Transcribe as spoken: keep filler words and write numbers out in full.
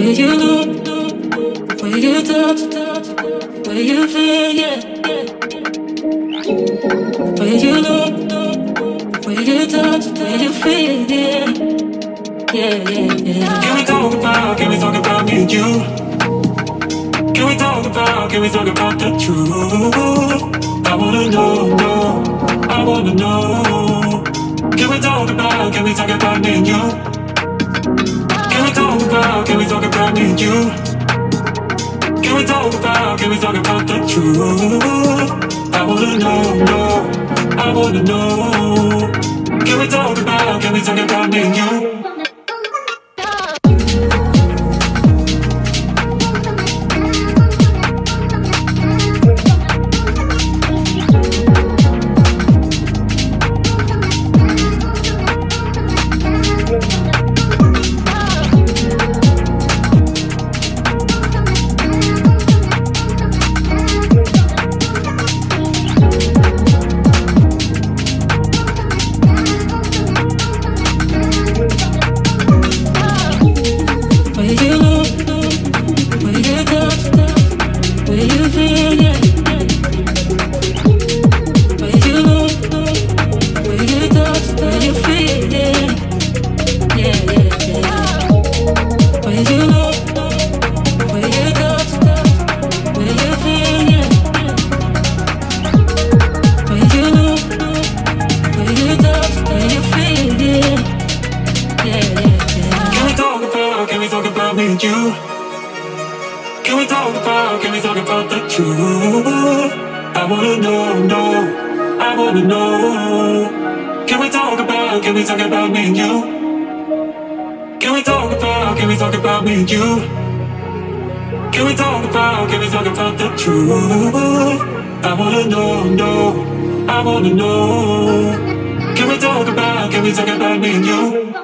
Where you look, where you touch, where you feel, yeah. Where you look, where you touch, where you feel, yeah. Yeah, yeah, yeah. Can we talk about, can we talk about me and you? Can we talk about, can we talk about the truth? I wanna know, know, I wanna know. Can we talk about, can we talk about me and you? Can we talk about me and you? Can we talk about, can we talk about the truth? I wanna know, know, I wanna know. Can we talk about, can we talk about me and you? I wanna know. Can we talk about, can we talk about me and you?